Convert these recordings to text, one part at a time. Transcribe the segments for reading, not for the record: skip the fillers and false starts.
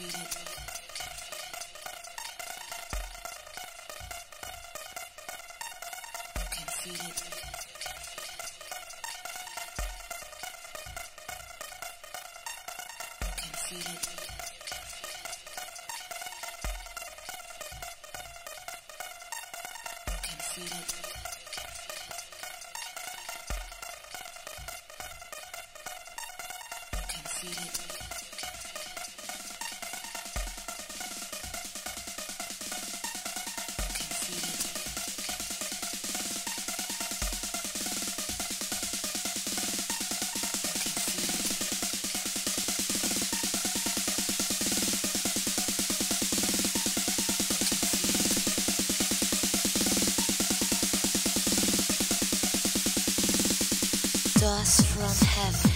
student. Dust from heaven.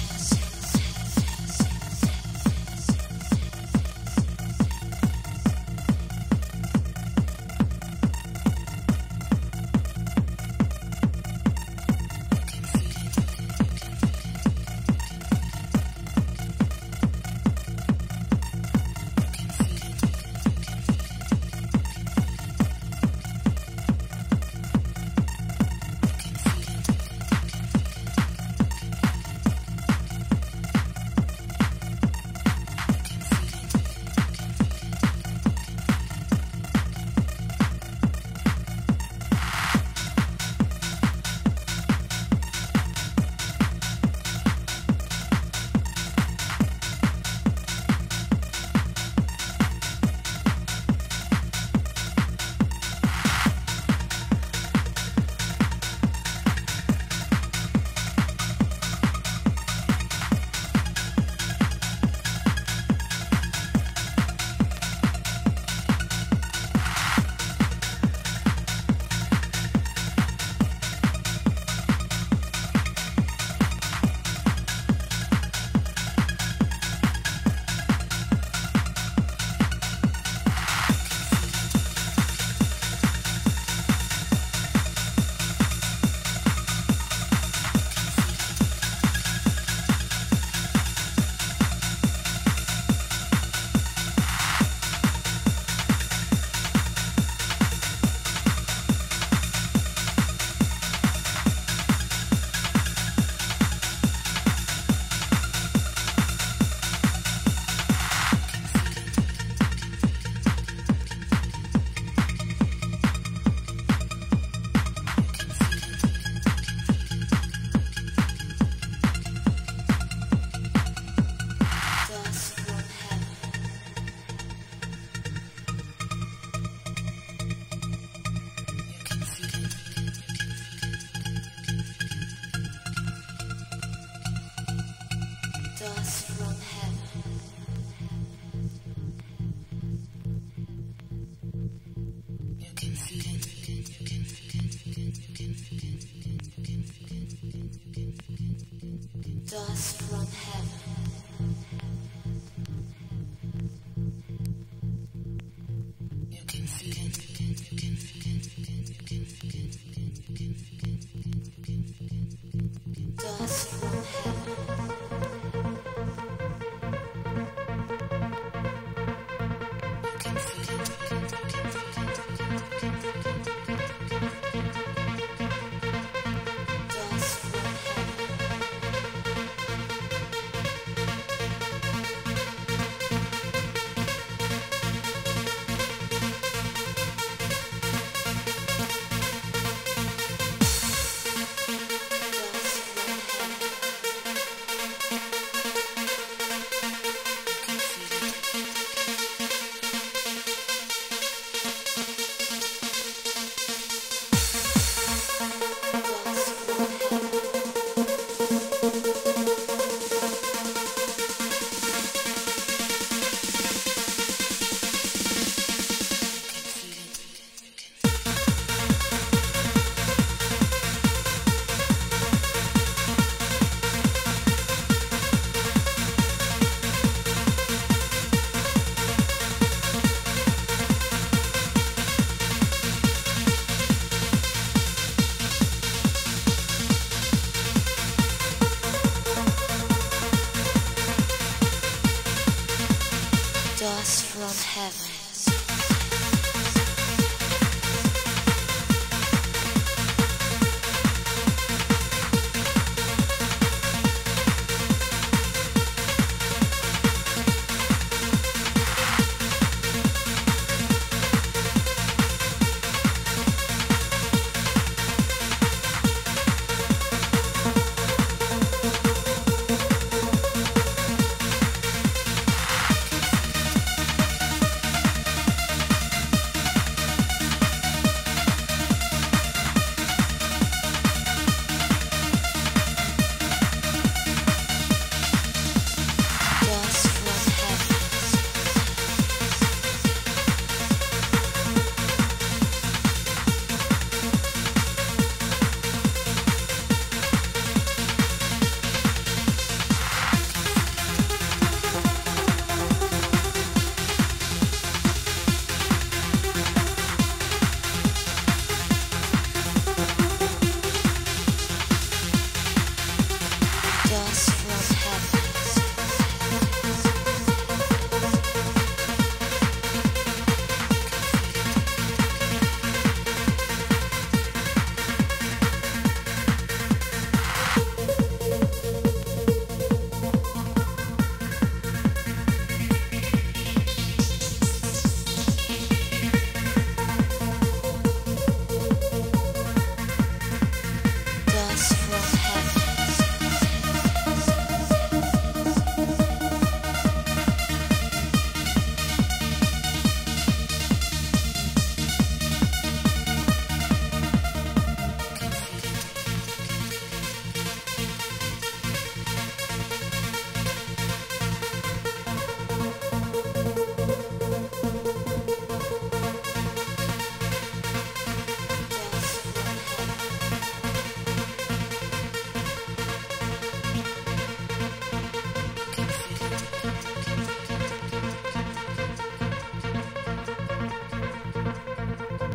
dust from heaven.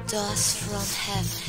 Dust from heaven.